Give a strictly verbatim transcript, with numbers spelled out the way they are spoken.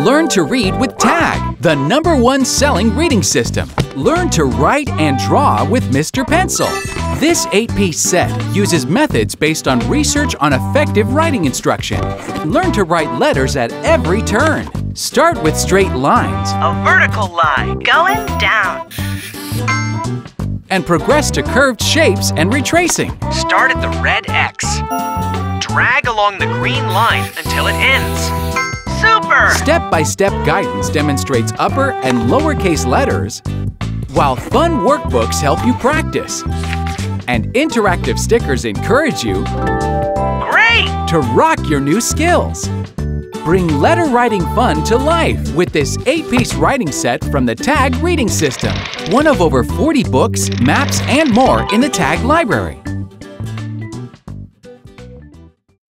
Learn to read with TAG, the number one selling reading system. Learn to write and draw with Mister Pencil. This eight-piece set uses methods based on research on effective writing instruction. Learn to write letters at every turn. Start with straight lines. A vertical line going down. And progress to curved shapes and retracing. Start at the red X. Drag along the green line until it ends. Super! Step-by-step guidance demonstrates upper and lowercase letters, while fun workbooks help you practice. And interactive stickers encourage you Great! to rock your new skills. Bring letter writing fun to life with this eight-piece writing set from the TAG Reading System. One of over forty books, maps, and more in the TAG library.